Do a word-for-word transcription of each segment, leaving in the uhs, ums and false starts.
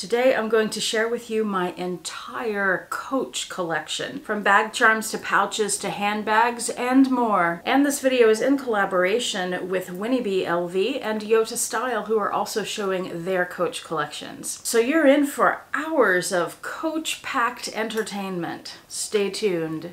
Today I'm going to share with you my entire Coach collection, from bag charms to pouches to handbags and more. And this video is in collaboration with Winnie B L V and Yota Style, who are also showing their Coach collections. So you're in for hours of Coach-packed entertainment. Stay tuned.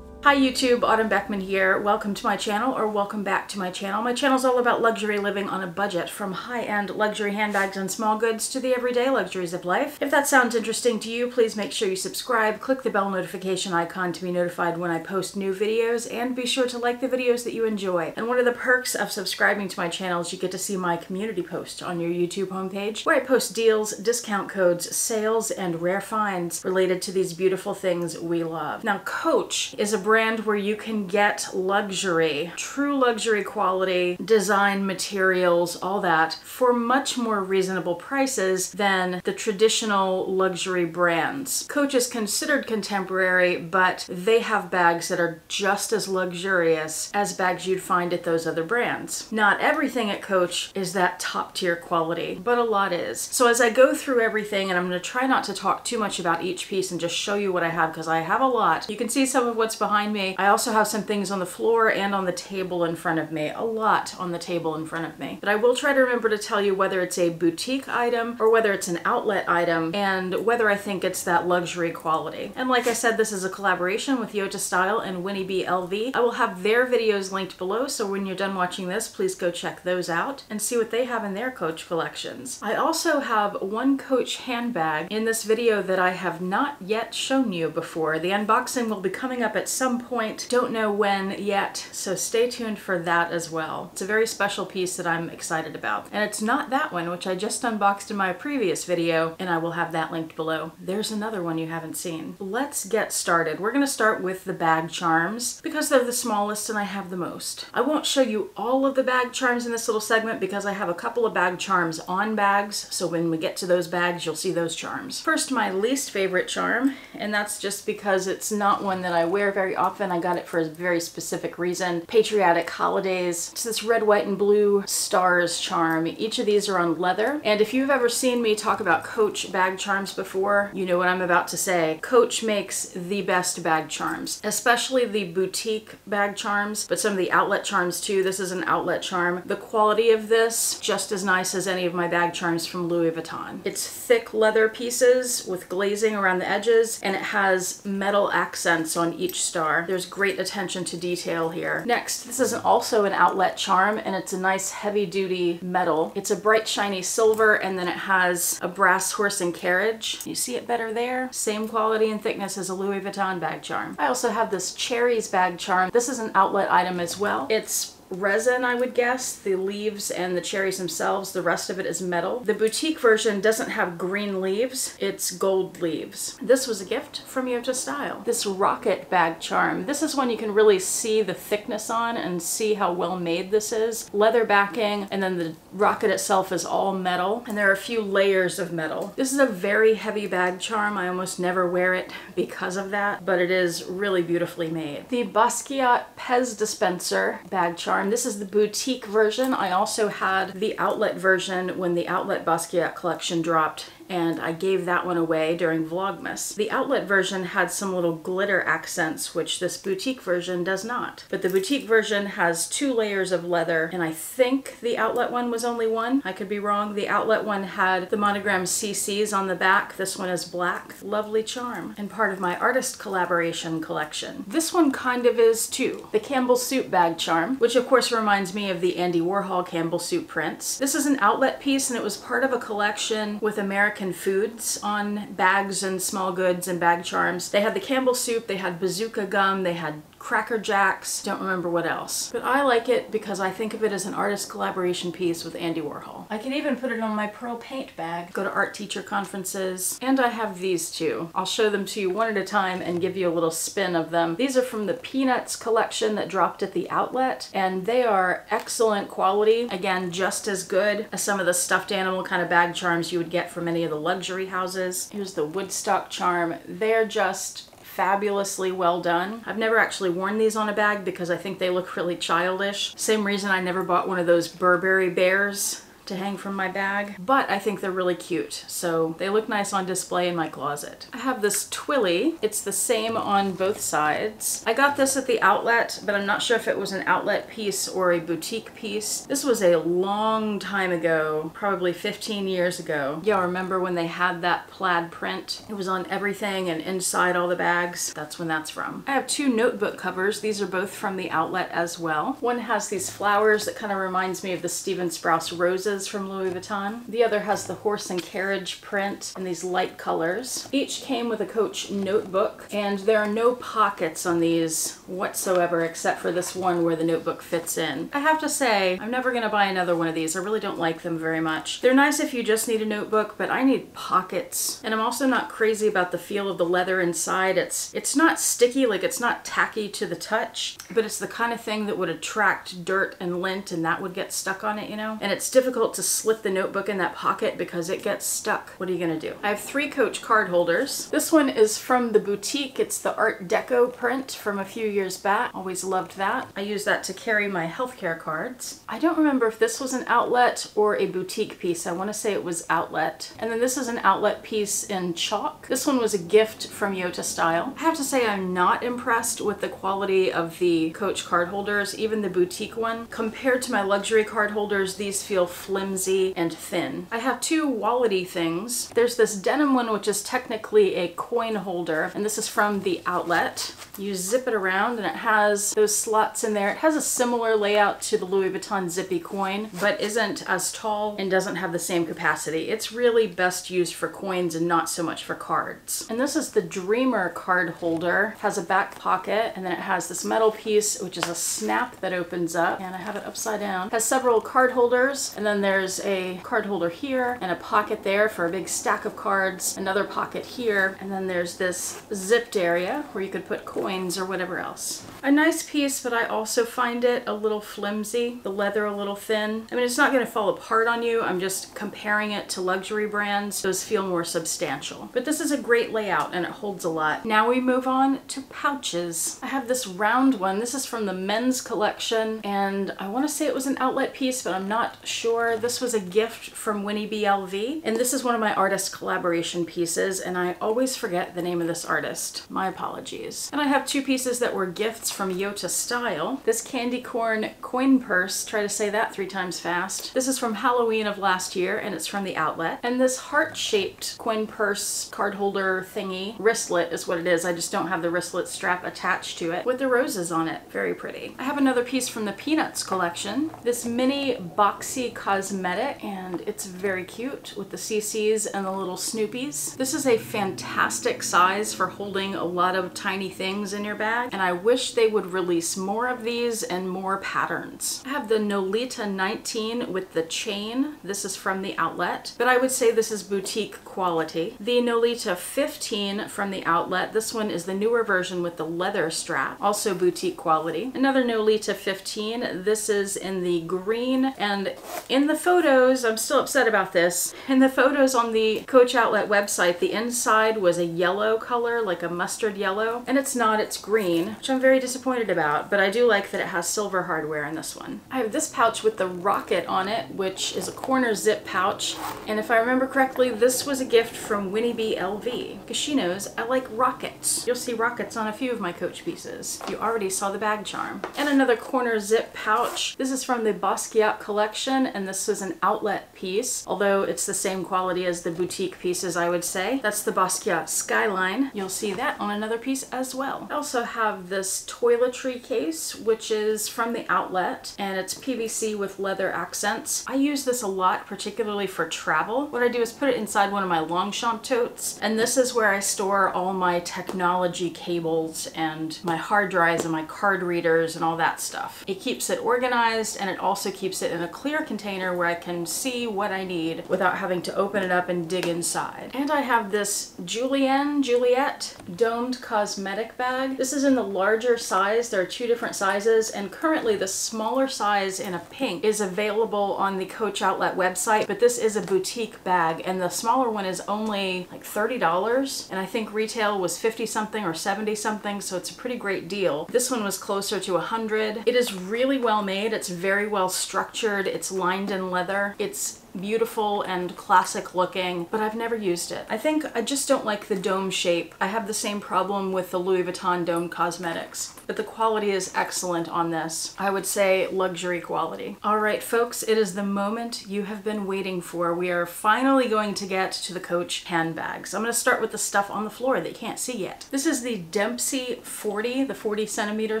Hi YouTube, Autumn Beckman here. Welcome to my channel, or welcome back to my channel. My channel's all about luxury living on a budget, from high-end luxury handbags and small goods to the everyday luxuries of life. If that sounds interesting to you, please make sure you subscribe, click the bell notification icon to be notified when I post new videos, and be sure to like the videos that you enjoy. And one of the perks of subscribing to my channel is you get to see my community post on your YouTube homepage, where I post deals, discount codes, sales, and rare finds related to these beautiful things we love. Now, Coach is a brand where you can get luxury, true luxury quality, design, materials, all that, for much more reasonable prices than the traditional luxury brands. Coach is considered contemporary, but they have bags that are just as luxurious as bags you'd find at those other brands. Not everything at Coach is that top tier quality, but a lot is. So as I go through everything, and I'm going to try not to talk too much about each piece and just show you what I have, because I have a lot. You can see some of what's behind me. I also have some things on the floor and on the table in front of me, a lot on the table in front of me. But I will try to remember to tell you whether it's a boutique item or whether it's an outlet item, and whether I think it's that luxury quality. And like I said, this is a collaboration with Yota Style and Winnie B L V. I will have their videos linked below, so when you're done watching this, please go check those out and see what they have in their Coach collections. I also have one Coach handbag in this video that I have not yet shown you before. The unboxing will be coming up at some point, don't know when yet, so stay tuned for that as well. It's a very special piece that I'm excited about, and it's not that one, which I just unboxed in my previous video, and I will have that linked below. There's another one you haven't seen. Let's get started. We're gonna start with the bag charms, because they're the smallest and I have the most. I won't show you all of the bag charms in this little segment, because I have a couple of bag charms on bags, so when we get to those bags, you'll see those charms. First, my least favorite charm, and that's just because it's not one that I wear very often. I got it for a very specific reason. Patriotic holidays. It's this red, white, and blue stars charm. Each of these are on leather. And if you've ever seen me talk about Coach bag charms before, you know what I'm about to say. Coach makes the best bag charms, especially the boutique bag charms, but some of the outlet charms too. This is an outlet charm. The quality of this, just as nice as any of my bag charms from Louis Vuitton. It's thick leather pieces with glazing around the edges, and it has metal accents on each star. There's great attention to detail here. Next, this is also an outlet charm, and it's a nice heavy-duty metal. It's a bright shiny silver, and then it has a brass horse and carriage. You see it better there? Same quality and thickness as a Louis Vuitton bag charm. I also have this Cherries bag charm. This is an outlet item as well. It's resin, I would guess, the leaves and the cherries themselves. The rest of it is metal. The boutique version doesn't have green leaves, it's gold leaves. This was a gift from Yota Style. This rocket bag charm. This is one you can really see the thickness on and see how well made this is. Leather backing, and then the rocket itself is all metal, and there are a few layers of metal. This is a very heavy bag charm. I almost never wear it because of that, but it is really beautifully made. The Basquiat Pez dispenser bag charm. This is the boutique version. I also had the outlet version when the outlet Basquiat collection dropped, and I gave that one away during Vlogmas. The outlet version had some little glitter accents, which this boutique version does not. But the boutique version has two layers of leather, and I think the outlet one was only one. I could be wrong. The outlet one had the monogram C Cs on the back. This one is black. Lovely charm, and part of my artist collaboration collection. This one kind of is too. The Campbell's Soup bag charm, which of course reminds me of the Andy Warhol Campbell's Soup prints. This is an outlet piece, and it was part of a collection with American Foods on bags and small goods and bag charms. They had the Campbell's Soup, they had Bazooka gum, they had Cracker Jacks, don't remember what else. But I like it because I think of it as an artist collaboration piece with Andy Warhol. I can even put it on my pearl paint bag, go to art teacher conferences, and I have these two. I'll show them to you one at a time and give you a little spin of them. These are from the Peanuts collection that dropped at the outlet, and they are excellent quality. Again, just as good as some of the stuffed animal kind of bag charms you would get from any of the luxury houses. Here's the Woodstock charm. They're just fabulously well done. I've never actually worn these on a bag because I think they look really childish. Same reason I never bought one of those Burberry bears to hang from my bag, but I think they're really cute, so they look nice on display in my closet. I have this Twilly. It's the same on both sides. I got this at the outlet, but I'm not sure if it was an outlet piece or a boutique piece. This was a long time ago, probably fifteen years ago. Y'all remember when they had that plaid print? It was on everything and inside all the bags. That's when that's from. I have two notebook covers. These are both from the outlet as well. One has these flowers that kind of reminds me of the Steven Sprouse roses from Louis Vuitton. The other has the horse and carriage print and these light colors. Each came with a Coach notebook, and there are no pockets on these whatsoever except for this one where the notebook fits in. I have to say, I'm never gonna buy another one of these. I really don't like them very much. They're nice if you just need a notebook, but I need pockets. And I'm also not crazy about the feel of the leather inside. It's, it's not sticky, like it's not tacky to the touch, but it's the kind of thing that would attract dirt and lint, and that would get stuck on it, you know? And it's difficult to slip the notebook in that pocket because it gets stuck. What are you gonna do? I have three Coach card holders. This one is from the boutique. It's the Art Deco print from a few years back. Always loved that. I use that to carry my healthcare cards. I don't remember if this was an outlet or a boutique piece. I wanna say it was outlet. And then this is an outlet piece in chalk. This one was a gift from Yota Style. I have to say I'm not impressed with the quality of the Coach card holders, even the boutique one. Compared to my luxury card holders, these feel flimsy and thin. I have two wallet-y things. There's this denim one, which is technically a coin holder, and this is from the outlet. You zip it around and it has those slots in there. It has a similar layout to the Louis Vuitton Zippy coin, but isn't as tall and doesn't have the same capacity. It's really best used for coins and not so much for cards. And this is the Dreamer card holder. It has a back pocket, and then it has this metal piece, which is a snap that opens up, and I have it upside down. It has several card holders, and then And there's a card holder here and a pocket there for a big stack of cards, another pocket here, and then there's this zipped area where you could put coins or whatever else. A nice piece, but I also find it a little flimsy, the leather a little thin. I mean, it's not going to fall apart on you. I'm just comparing it to luxury brands. Those feel more substantial. But this is a great layout and it holds a lot. Now we move on to pouches. I have this round one. This is from the men's collection, and I want to say it was an outlet piece, but I'm not sure. This was a gift from Winnie B L V, and this is one of my artist collaboration pieces, and I always forget the name of this artist. My apologies. And I have two pieces that were gifts from Yota Style. This candy corn coin purse, try to say that three times fast. This is from Halloween of last year, and it's from the outlet. And this heart-shaped coin purse card holder thingy, wristlet is what it is. I just don't have the wristlet strap attached to it, with the roses on it. Very pretty. I have another piece from the Peanuts collection. This mini boxy cosmetic, and it's very cute with the C Cs and the little Snoopies. This is a fantastic size for holding a lot of tiny things in your bag, and I wish they would release more of these and more patterns. I have the Nolita nineteen with the chain. This is from the outlet, but I would say this is boutique quality. The Nolita fifteen from the outlet. This one is the newer version with the leather strap, also boutique quality. Another Nolita fifteen. This is in the green, and in the photos, I'm still upset about this, in the photos on the Coach Outlet website, the inside was a yellow color, like a mustard yellow, and it's not, it's green, which I'm very disappointed about, but I do like that it has silver hardware in this one. I have this pouch with the rocket on it, which is a corner zip pouch, and if I remember correctly, this was a gift from Winnie B L V, because she knows I like rockets. You'll see rockets on a few of my Coach pieces. You already saw the bag charm. And another corner zip pouch. This is from the Basquiat collection, and this is an outlet piece, although it's the same quality as the boutique pieces, I would say. That's the Basquiat Skyline. You'll see that on another piece as well. I also have this toiletry case, which is from the outlet, and it's P V C with leather accents. I use this a lot, particularly for travel. What I do is put it inside one of my Longchamp totes, and this is where I store all my technology cables and my hard drives and my card readers and all that stuff. It keeps it organized, and it also keeps it in a clear container here where I can see what I need without having to open it up and dig inside. And I have this Julienne Juliet domed cosmetic bag. This is in the larger size. There are two different sizes, and currently the smaller size in a pink is available on the Coach Outlet website, but this is a boutique bag and the smaller one is only like thirty dollars, and I think retail was fifty something or seventy something, so it's a pretty great deal. This one was closer to a hundred. It is really well made. It's very well structured. It's lined in leather. It's beautiful and classic looking, but I've never used it. I think I just don't like the dome shape. I have the same problem with the Louis Vuitton dome cosmetics, but the quality is excellent on this. I would say luxury quality. All right, folks, it is the moment you have been waiting for. We are finally going to get to the Coach handbags. I'm going to start with the stuff on the floor that you can't see yet. This is the Dempsey forty, the forty centimeter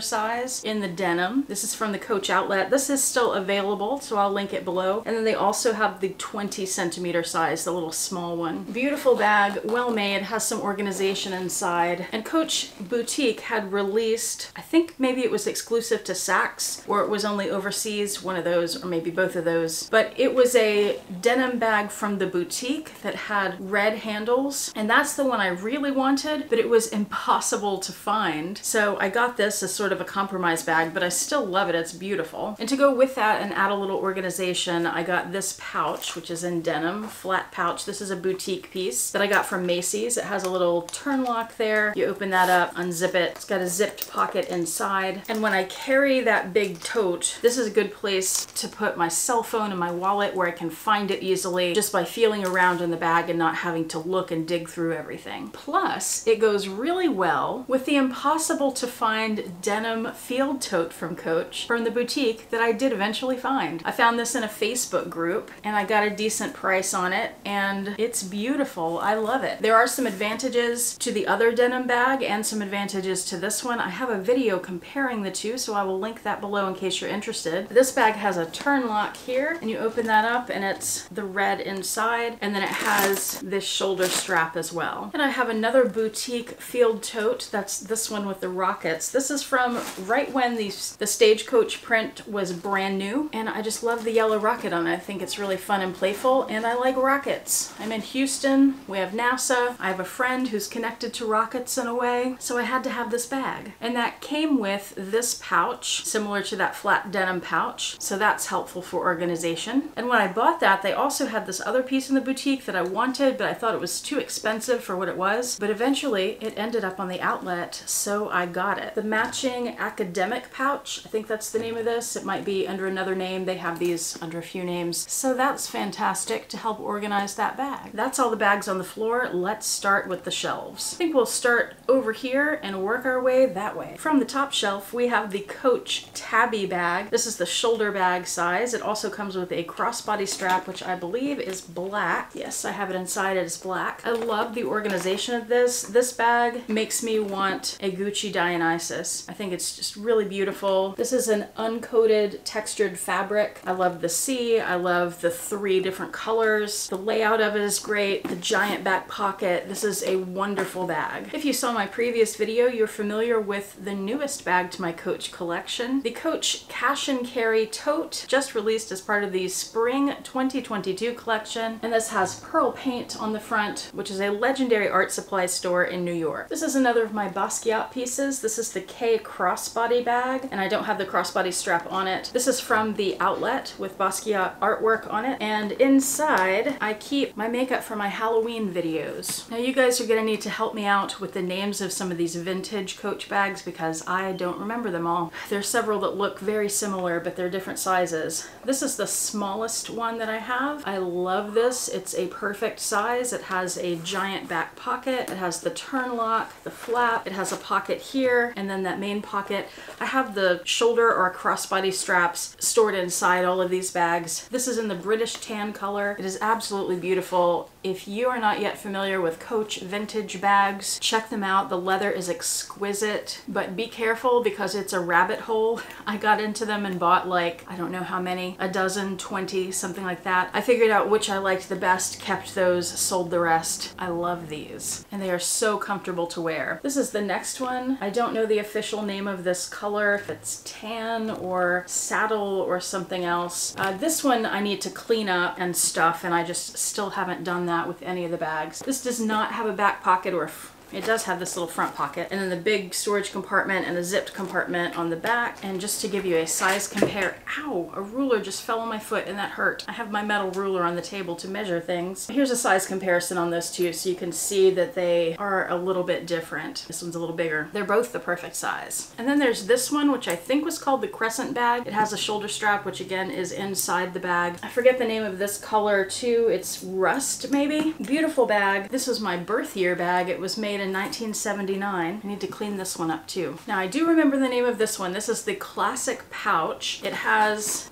size in the denim. This is from the Coach Outlet. This is still available, so I'll link it below. And then they also have the twenty centimeter size, the little small one. Beautiful bag, well made, has some organization inside. And Coach Boutique had released, I think maybe it was exclusive to Saks, or it was only overseas, one of those, or maybe both of those. But it was a denim bag from the boutique that had red handles, and that's the one I really wanted, but it was impossible to find. So I got this as sort of a compromise bag, but I still love it. It's beautiful. And to go with that and add a little organization, I got this pouch, which is in denim, flat pouch. This is a boutique piece that I got from Macy's. It has a little turn lock there. You open that up, unzip it. It's got a zipped pocket inside. And when I carry that big tote, this is a good place to put my cell phone and my wallet where I can find it easily just by feeling around in the bag and not having to look and dig through everything. Plus, it goes really well with the impossible to find denim field tote from Coach from the boutique that I did eventually find. I found this in a Facebook group and I I got a decent price on it, and it's beautiful. I love it. There are some advantages to the other denim bag and some advantages to this one. I have a video comparing the two, so I will link that below in case you're interested. This bag has a turn lock here, and you open that up and it's the red inside, and then it has this shoulder strap as well. And I have another boutique field tote. That's this one with the rockets. This is from right when the, the Stagecoach print was brand new, and I just love the yellow rocket on it. I think it's really fun. Fun and playful, and I like rockets. I'm in Houston, we have NASA, I have a friend who's connected to rockets in a way, so I had to have this bag. And that came with this pouch, similar to that flat denim pouch, so that's helpful for organization. And when I bought that, they also had this other piece in the boutique that I wanted, but I thought it was too expensive for what it was, but eventually it ended up on the outlet, so I got it. The matching academic pouch, I think that's the name of this, it might be under another name, they have these under a few names, so that's That's fantastic to help organize that bag. That's all the bags on the floor. Let's start with the shelves. I think we'll start over here and work our way that way. From the top shelf, we have the Coach Tabby bag. This is the shoulder bag size. It also comes with a crossbody strap, which I believe is black. Yes, I have it inside. It is black. I love the organization of this. This bag makes me want a Gucci Dionysus. I think it's just really beautiful. This is an uncoated textured fabric. I love the sea. I love the three different colors. The layout of it is great. The giant back pocket. This is a wonderful bag. If you saw my previous video, you're familiar with the newest bag to my Coach collection, the Coach Cash and Carry Tote, just released as part of the Spring twenty twenty-two collection. And this has Pearl Paint on the front, which is a legendary art supply store in New York. This is another of my Basquiat pieces. This is the K crossbody bag, and I don't have the crossbody strap on it. This is from the outlet with Basquiat artwork on it. And inside, I keep my makeup for my Halloween videos. Now you guys are gonna need to help me out with the names of some of these vintage Coach bags because I don't remember them all. There's several that look very similar, but they're different sizes. This is the smallest one that I have. I love this. It's a perfect size. It has a giant back pocket. It has the turn lock, the flap. It has a pocket here, and then that main pocket. I have the shoulder or crossbody straps stored inside all of these bags. This is in the British British tan color. It is absolutely beautiful. If you are not yet familiar with Coach vintage bags, check them out. The leather is exquisite, but be careful because it's a rabbit hole. I got into them and bought like, I don't know how many, a dozen, twenty, something like that. I figured out which I liked the best, kept those, sold the rest. I love these and they are so comfortable to wear. This is the next one. I don't know the official name of this color, if it's tan or saddle or something else. Uh, this one I need to clean up and stuff, and I just still haven't done that with any of the bags. This does not have a back pocket, or it does have this little front pocket, and then the big storage compartment and a zipped compartment on the back. And just to give you a size compare, ow, a ruler just fell on my foot and that hurt. I have my metal ruler on the table to measure things. Here's a size comparison on those two so you can see that they are a little bit different. This one's a little bigger. They're both the perfect size. And then there's this one, which I think was called the Crescent bag. It has a shoulder strap, which again is inside the bag. I forget the name of this color too. It's rust maybe. Beautiful bag. This was my birth year bag. It was made in nineteen seventy-nine. I need to clean this one up too. Now I do remember the name of this one. This is the classic pouch. It has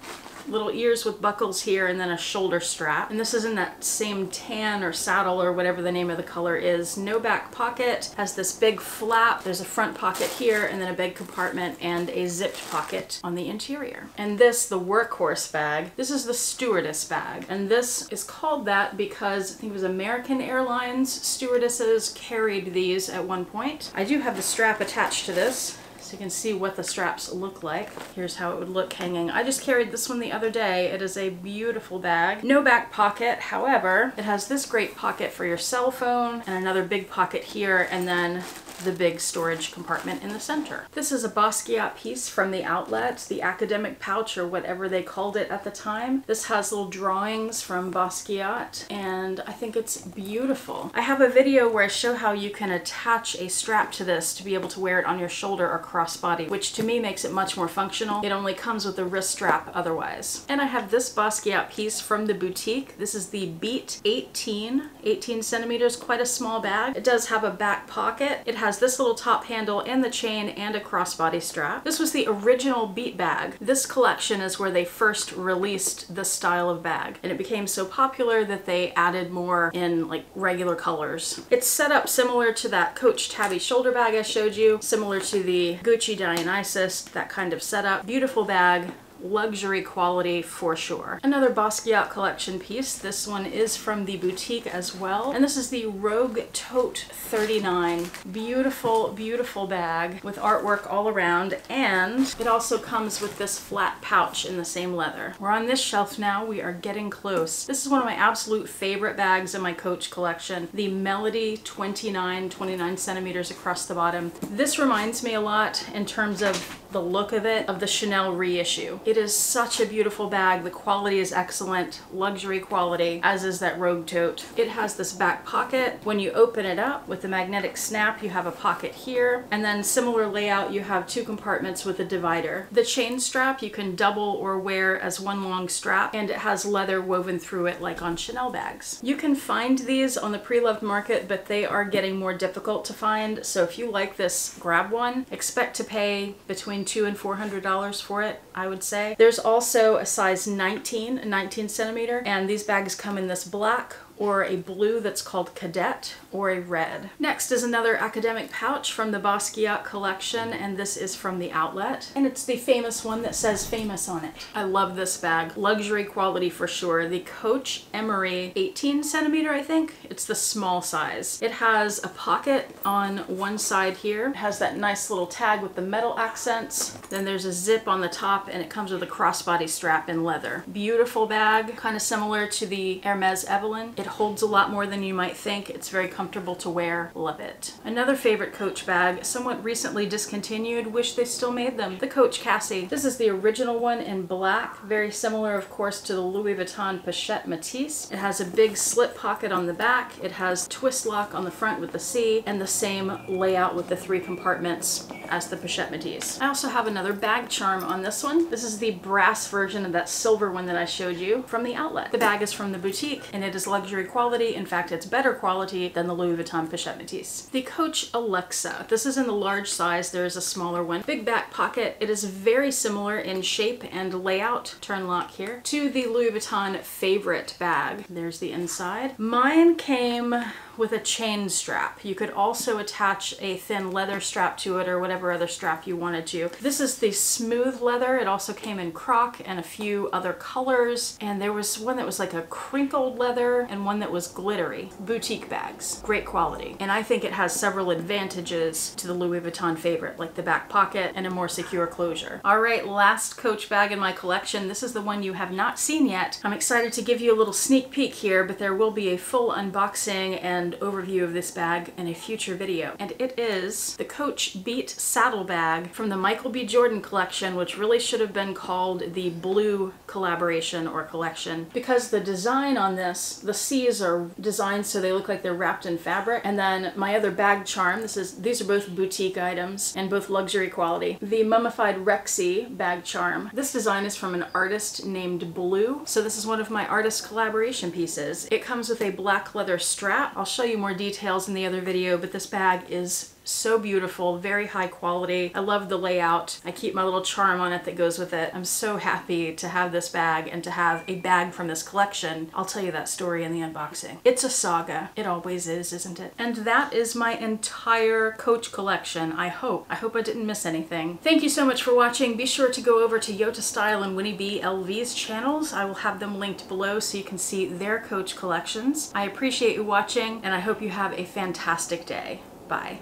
little ears with buckles here and then a shoulder strap. And this is in that same tan or saddle or whatever the name of the color is. No back pocket, has this big flap. There's a front pocket here and then a big compartment and a zipped pocket on the interior. And this, the workhorse bag, this is the stewardess bag. And this is called that because I think it was American Airlines stewardesses carried these at one point. I do have the strap attached to this, so you can see what the straps look like. Here's how it would look hanging. I just carried this one the other day. It is a beautiful bag. No back pocket, however, it has this great pocket for your cell phone and another big pocket here and then the big storage compartment in the center. This is a Basquiat piece from the outlet, the academic pouch or whatever they called it at the time. This has little drawings from Basquiat and I think it's beautiful. I have a video where I show how you can attach a strap to this to be able to wear it on your shoulder or crossbody, which to me makes it much more functional. It only comes with a wrist strap otherwise. And I have this Basquiat piece from the boutique. This is the Beat eighteen, eighteen centimeters, quite a small bag. It does have a back pocket. It has Has this little top handle and the chain and a crossbody strap. This was the original Beat bag. This collection is where they first released this style of bag, and it became so popular that they added more in like regular colors. It's set up similar to that Coach Tabby shoulder bag I showed you, similar to the Gucci Dionysus, that kind of setup. Beautiful bag. Luxury quality for sure. Another Basquiat collection piece. This one is from the boutique as well. And this is the Rogue Tote thirty-nine. Beautiful, beautiful bag with artwork all around. And it also comes with this flat pouch in the same leather. We're on this shelf now. We are getting close. This is one of my absolute favorite bags in my Coach collection. The Melody twenty-nine, twenty-nine centimeters across the bottom. This reminds me a lot in terms of the look of it, of the Chanel reissue. It is such a beautiful bag. The quality is excellent, luxury quality, as is that Rogue Tote. It has this back pocket. When you open it up with the magnetic snap, you have a pocket here. And then similar layout, you have two compartments with a divider. The chain strap you can double or wear as one long strap, and it has leather woven through it like on Chanel bags. You can find these on the pre-loved market, but they are getting more difficult to find. So if you like this, grab one. Expect to pay between two and four hundred dollars for it, I would say. There's also a size nineteen, nineteen centimeter, and these bags come in this black or a blue that's called Cadet, or a red. Next is another academic pouch from the Basquiat collection, and this is from the outlet. And it's the famous one that says famous on it. I love this bag. Luxury quality for sure. The Coach Emery eighteen centimeter, I think. It's the small size. It has a pocket on one side here. It has that nice little tag with the metal accents. Then there's a zip on the top, and it comes with a crossbody strap in leather. Beautiful bag, kind of similar to the Hermes Evelyn. It holds a lot more than you might think. It's very comfortable to wear. Love it. Another favorite Coach bag, somewhat recently discontinued. Wish they still made them. The Coach Cassie. This is the original one in black. Very similar, of course, to the Louis Vuitton Pochette Matisse. It has a big slip pocket on the back. It has twist lock on the front with the C, and the same layout with the three compartments as the Pochette Matisse. I also have another bag charm on this one. This is the brass version of that silver one that I showed you from the outlet. The bag is from the boutique and it is luxury quality. In fact, it's better quality than the Louis Vuitton Pochette Matisse. The Coach Alexa. This is in the large size. There is a smaller one. Big back pocket. It is very similar in shape and layout, turn lock here, to the Louis Vuitton Favorite bag. There's the inside. Mine came with a chain strap. You could also attach a thin leather strap to it or whatever other strap you wanted to. This is the smooth leather. It also came in croc and a few other colors. And there was one that was like a crinkled leather and one that was glittery. Boutique bags, great quality. And I think it has several advantages to the Louis Vuitton Favorite, like the back pocket and a more secure closure. All right, last Coach bag in my collection. This is the one you have not seen yet. I'm excited to give you a little sneak peek here, but there will be a full unboxing and overview of this bag in a future video. And it is the Coach Beat Saddle Bag from the Michael B. Jordan collection, which really should have been called the Blue collaboration or collection, because the design on this, the C's are designed so they look like they're wrapped in fabric. And then my other bag charm, this is, these are both boutique items and both luxury quality. The Mummified Rexy bag charm. This design is from an artist named Blue. So this is one of my artist collaboration pieces. It comes with a black leather strap. I'll show I'll show you more details in the other video, but this bag is so beautiful, very high quality. I love the layout. I keep my little charm on it that goes with it. I'm so happy to have this bag and to have a bag from this collection. I'll tell you that story in the unboxing. It's a saga. It always is, isn't it? And that is my entire Coach collection, I hope. I hope I didn't miss anything. Thank you so much for watching. Be sure to go over to Yota Style and Winnie B L V's channels. I will have them linked below so you can see their Coach collections. I appreciate you watching, and I hope you have a fantastic day. Bye.